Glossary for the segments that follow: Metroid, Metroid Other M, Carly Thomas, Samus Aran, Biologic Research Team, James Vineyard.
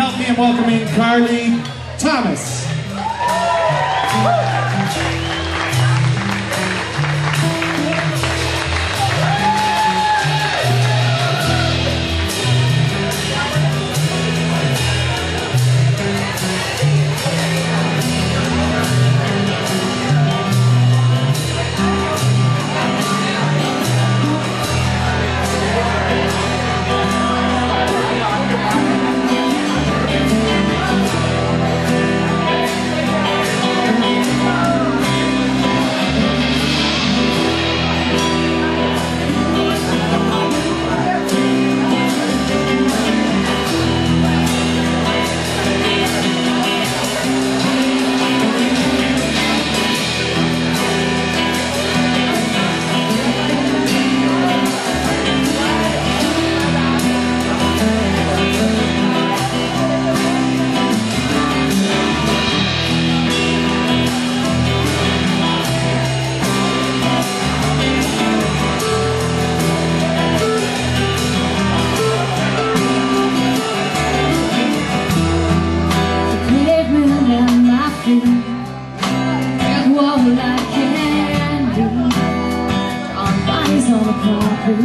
help me in welcoming Carly Thomas. The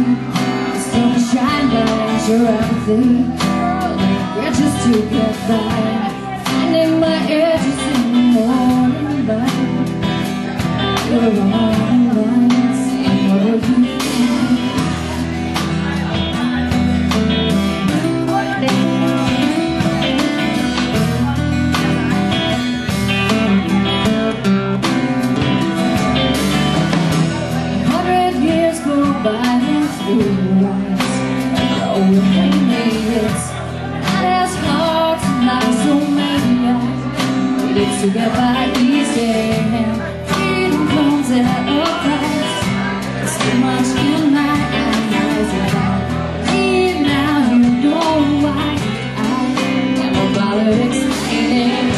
sun shines as you're out there, we're just to get by. Finding my edges in the morning light. You're on the lights, and what do you think? 100 years go by. Oh, it really is not as hard to knock so many eyes. It is to get by easy, and freedom comes at a price. There's too much in my eyes that I need now. You know why I am a politics excited.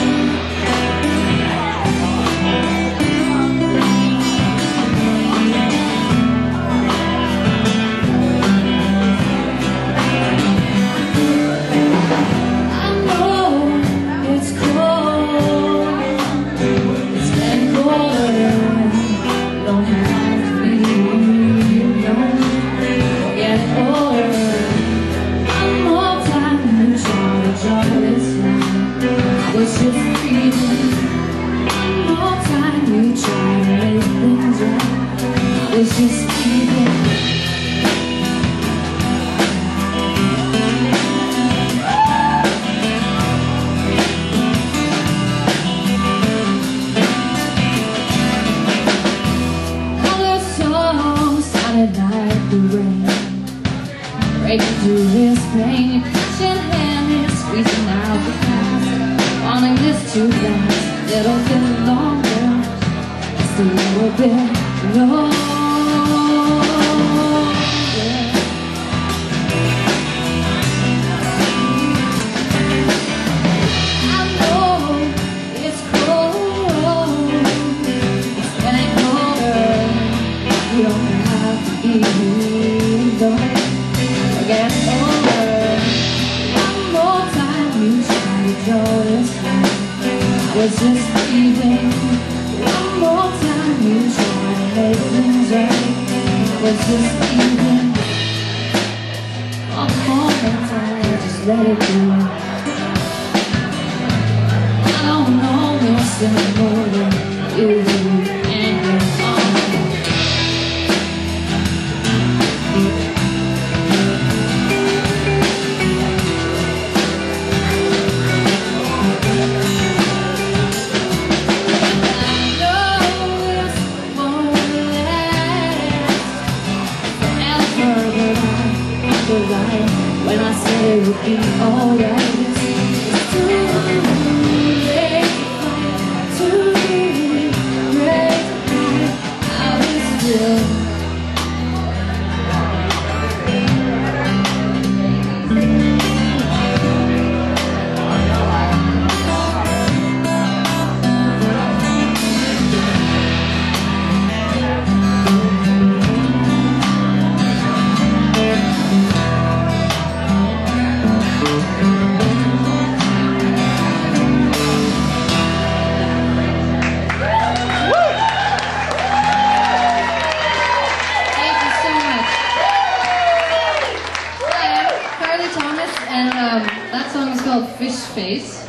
Face.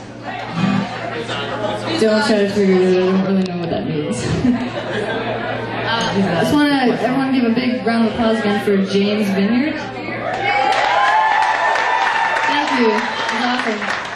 Don't try to figure it out. I don't really know what that means. I just want to everyone give a big round of applause again for James Vineyard. Thank you. It was awesome.